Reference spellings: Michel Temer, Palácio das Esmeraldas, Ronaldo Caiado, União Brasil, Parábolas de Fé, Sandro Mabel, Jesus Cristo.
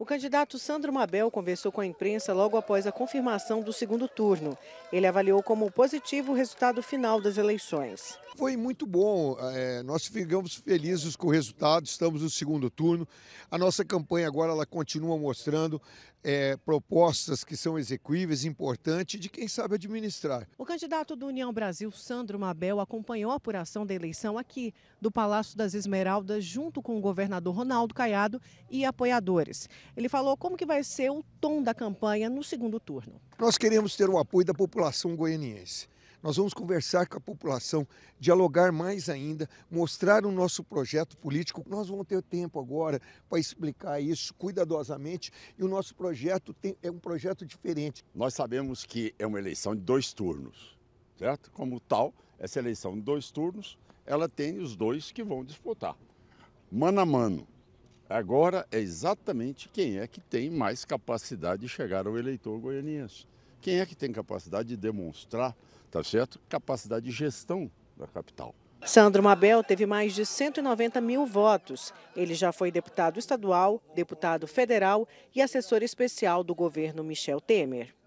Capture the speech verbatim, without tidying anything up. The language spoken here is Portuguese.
O candidato Sandro Mabel conversou com a imprensa logo após a confirmação do segundo turno. Ele avaliou como positivo o resultado final das eleições. Foi muito bom, é, nós ficamos felizes com o resultado, estamos no segundo turno. A nossa campanha agora ela continua mostrando é, propostas que são execuíveis, importantes, de quem sabe administrar. O candidato do União Brasil, Sandro Mabel, acompanhou a apuração da eleição aqui, do Palácio das Esmeraldas, junto com o governador Ronaldo Caiado e apoiadores. Ele falou como que vai ser o tom da campanha no segundo turno. Nós queremos ter o apoio da população goianiense. Nós vamos conversar com a população, dialogar mais ainda, mostrar o nosso projeto político. Nós vamos ter tempo agora para explicar isso cuidadosamente e o nosso projeto tem, é um projeto diferente. Nós sabemos que é uma eleição de dois turnos, certo? Como tal, essa eleição de dois turnos, ela tem os dois que vão disputar, mano a mano. Agora é exatamente quem é que tem mais capacidade de chegar ao eleitor goianiense. Quem é que tem capacidade de demonstrar, tá certo? Capacidade de gestão da capital. Sandro Mabel teve mais de cento e noventa mil votos. Ele já foi deputado estadual, deputado federal e assessor especial do governo Michel Temer.